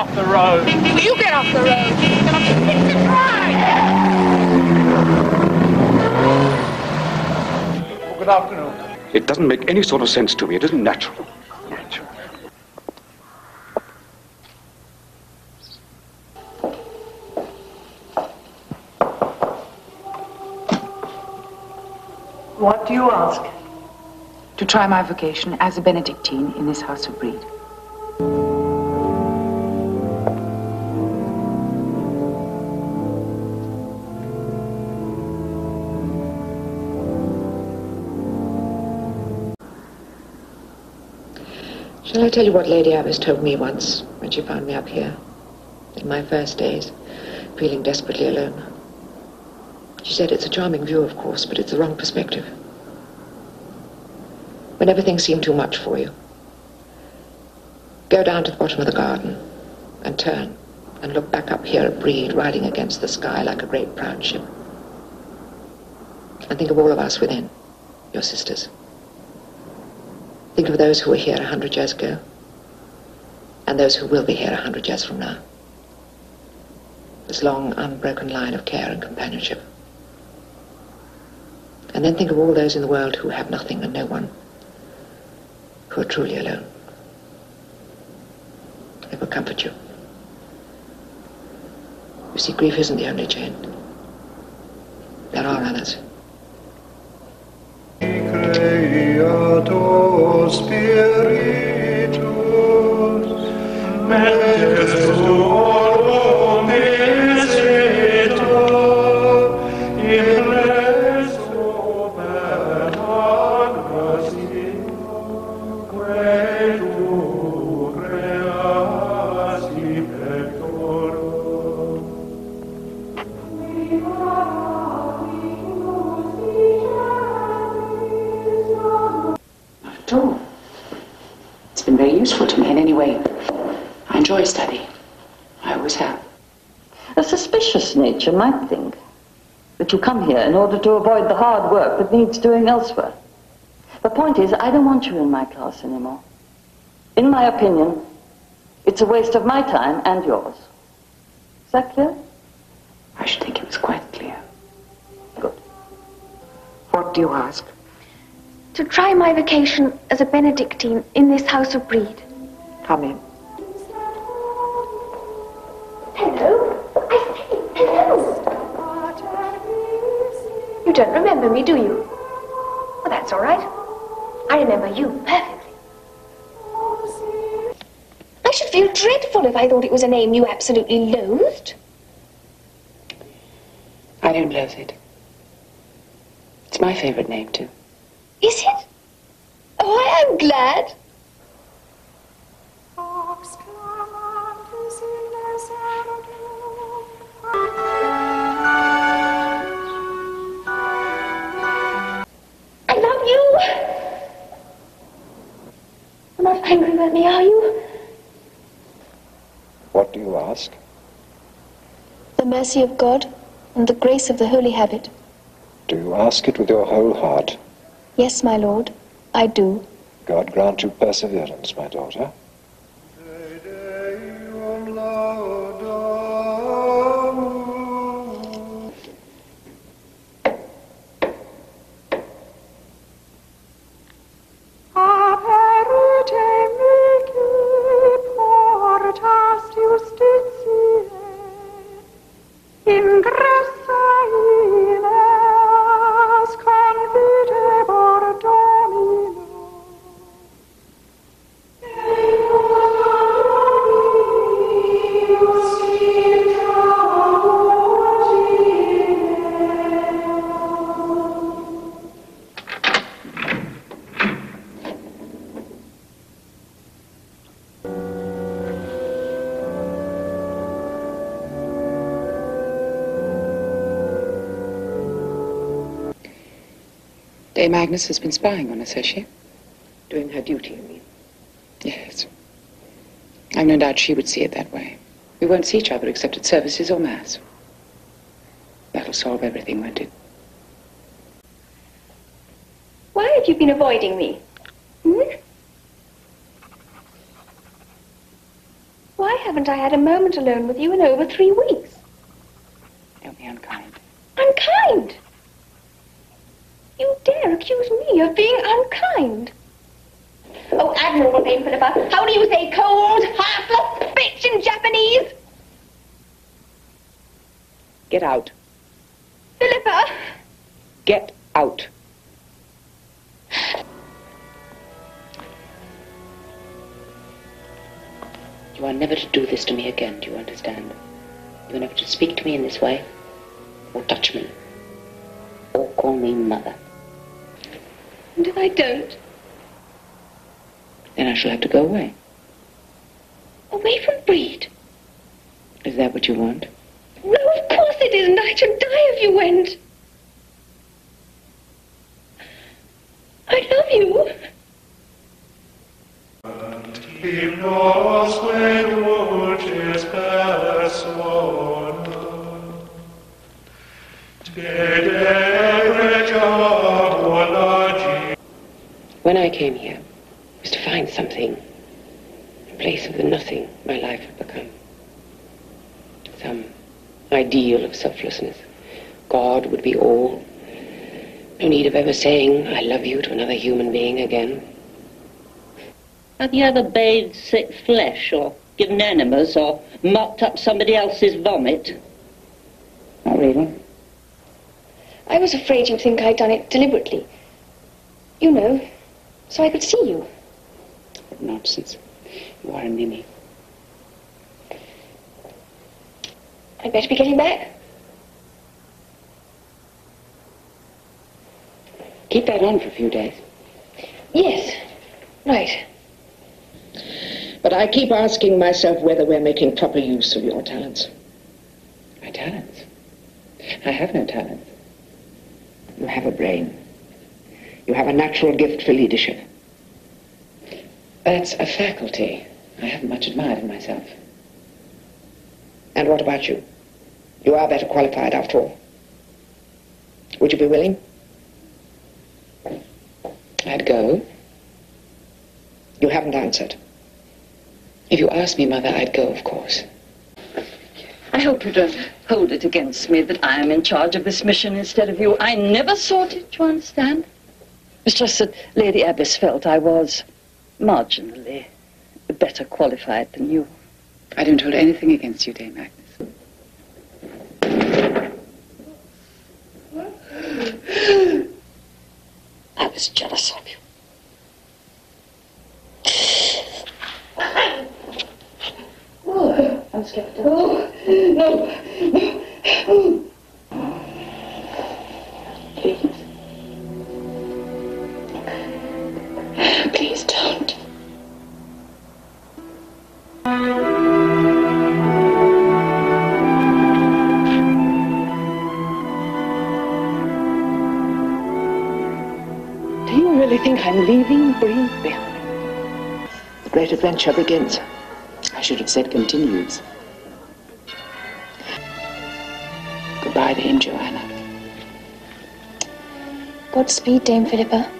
off the road. You get off the road. It's a crime. Well, good afternoon. It doesn't make any sort of sense to me. It isn't natural. Natural. What do you ask? To try my vocation as a Benedictine in this house of Brede. Shall I tell you what Lady Abbess told me once when she found me up here, in my first days, feeling desperately alone? She said it's a charming view, of course, but it's the wrong perspective. When everything seemed too much for you, go down to the bottom of the garden and turn and look back up here at Brede riding against the sky like a great proud ship. And think of all of us within, your sisters. Think of those who were here 100 years ago, and those who will be here 100 years from now. This long, unbroken line of care and companionship. And then think of all those in the world who have nothing and no one, who are truly alone. It will comfort you. You see, grief isn't the only chain. There are others. Spiritus, you might think that you come here in order to avoid the hard work that needs doing elsewhere. The point is, I don't want you in my class anymore. In my opinion, it's a waste of my time and yours. Is that clear? I should think it was quite clear. Good. What do you ask? To try my vocation as a Benedictine in this house of Brede. Come in. You don't remember me, do you? Well, that's all right. I remember you perfectly. I should feel dreadful if I thought it was a name you absolutely loathed. I don't loathe it. It's my favorite name, too. Is it? Oh, I am glad. You're not angry with me, are you? What do you ask? The mercy of God and the grace of the holy habit. Do you ask it with your whole heart? Yes, my lord, I do. God grant you perseverance, my daughter. Dame Agnes has been spying on us, has she? Doing her duty, you mean? Yes. I've no doubt she would see it that way. We won't see each other except at services or mass. That'll solve everything, won't it? Why have you been avoiding me? Hmm? Why haven't I had a moment alone with you in over 3 weeks? Don't be unkind. Unkind? You dare accuse me of being unkind? Oh, admirable Dame Philippa, how do you say cold, heartless bitch in Japanese? Get out. Philippa! Get out. You are never to do this to me again, do you understand? You are never to speak to me in this way, or touch me, or call me mother. And if I don't? Then I shall have to go away. Away from Brede? Is that what you want? No, of course it isn't. I should die if you went. I love you. And he knows when wood is best worn. When I came here, it was to find something in place of the nothing my life had become. Some ideal of selflessness. God would be all. No need of ever saying, I love you, to another human being again. Have you ever bathed sick flesh, or given enemas, or mopped up somebody else's vomit? Not really. I was afraid you'd think I'd done it deliberately. You know, so I could see you. What nonsense. You are a ninny. I'd better be getting back. Keep that on for a few days. Yes, right. But I keep asking myself whether we're making proper use of your talents. My talents? I have no talent. You have a brain. You have a natural gift for leadership. That's a faculty I haven't much admired in myself. And what about you? You are better qualified after all. Would you be willing? I'd go. You haven't answered. If you asked me, Mother, I'd go, of course. I hope you don't hold it against me that I am in charge of this mission instead of you. I never sought it, you understand? It's just that Lady Abbess felt I was marginally better qualified than you. I don't hold anything against you, Dame Agnes. I was jealous of you. Oh, I'm scared. Oh, no. Oh. Please. Please don't. I think I'm leaving Brede behind. The great adventure begins. I should have said continues. Goodbye, Dame Joanna. Godspeed, Dame Philippa.